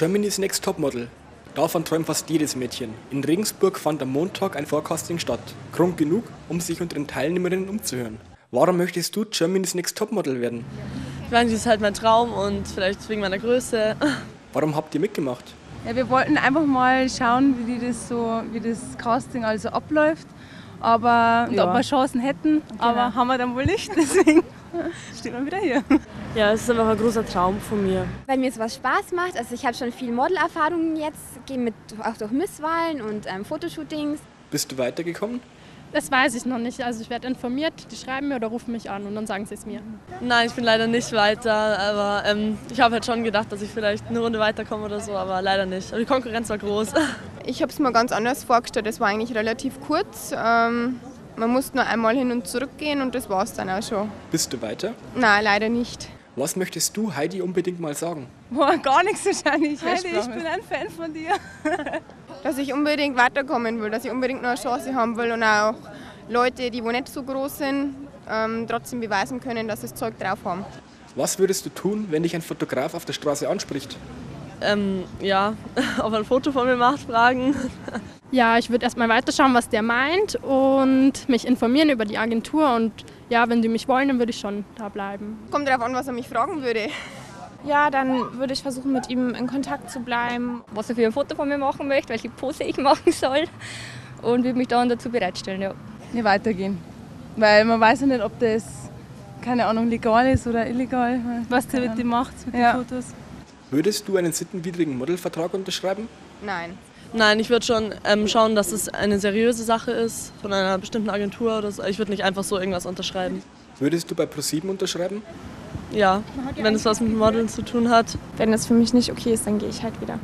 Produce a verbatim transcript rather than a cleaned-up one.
Germany's Next Topmodel. Davon träumt fast jedes Mädchen. In Regensburg fand am Montag ein Forecasting statt. Grund genug, um sich unter den Teilnehmerinnen umzuhören. Warum möchtest du Germany's Next Topmodel werden? Ich meine, das ist halt mein Traum und vielleicht wegen meiner Größe. Warum habt ihr mitgemacht? Ja, wir wollten einfach mal schauen, wie das so, wie das Casting also abläuft. Aber und ja. ob wir Chancen hätten, genau. aber haben wir dann wohl nicht, deswegen steht man wieder hier. Ja, es ist einfach ein großer Traum von mir. Weil mir sowas Spaß macht, also ich habe schon viel Modelerfahrungen jetzt, gehe mit auch durch Misswahlen und ähm, Fotoshootings. Bist du weitergekommen? Das weiß ich noch nicht, also ich werde informiert, die schreiben mir oder rufen mich an und dann sagen sie es mir. Nein, ich bin leider nicht weiter, aber ähm, ich habe halt schon gedacht, dass ich vielleicht eine Runde weiterkomme oder so, aber leider nicht. Aber die Konkurrenz war groß. Ich habe es mir ganz anders vorgestellt, es war eigentlich relativ kurz. Ähm, man musste nur einmal hin und zurück gehen und das war es dann auch schon. Bist du weiter? Nein, leider nicht. Was möchtest du Heidi unbedingt mal sagen? Boah, gar nichts wahrscheinlich. Heidi, ich bin ein Fan von dir. Dass ich unbedingt weiterkommen will, dass ich unbedingt noch eine Chance haben will und auch Leute, die wo nicht so groß sind, ähm, trotzdem beweisen können, dass sie das Zeug drauf haben. Was würdest du tun, wenn dich ein Fotograf auf der Straße anspricht? Ähm, ja, ob er ein Foto von mir macht, fragen. Ja, ich würde erstmal weiterschauen, was der meint und mich informieren über die Agentur und ja, wenn die mich wollen, dann würde ich schon da bleiben. Kommt darauf an, was er mich fragen würde. Ja, dann würde ich versuchen, mit ihm in Kontakt zu bleiben. Was er für ein Foto von mir machen möchte, welche Pose ich machen soll und würde mich dann dazu bereitstellen, ja. Nee, weitergehen, weil man weiß ja nicht, ob das, keine Ahnung, legal ist oder illegal. Was der mit dem macht, mit ja. den Fotos. Würdest du einen sittenwidrigen Modelvertrag unterschreiben? Nein. Nein, ich würde schon ähm, schauen, dass es eine seriöse Sache ist, von einer bestimmten Agentur oder so. Ich würde nicht einfach so irgendwas unterschreiben. Würdest du bei Plus sieben unterschreiben? Ja, wenn es was mit Modeln zu tun hat. Wenn das für mich nicht okay ist, dann gehe ich halt wieder.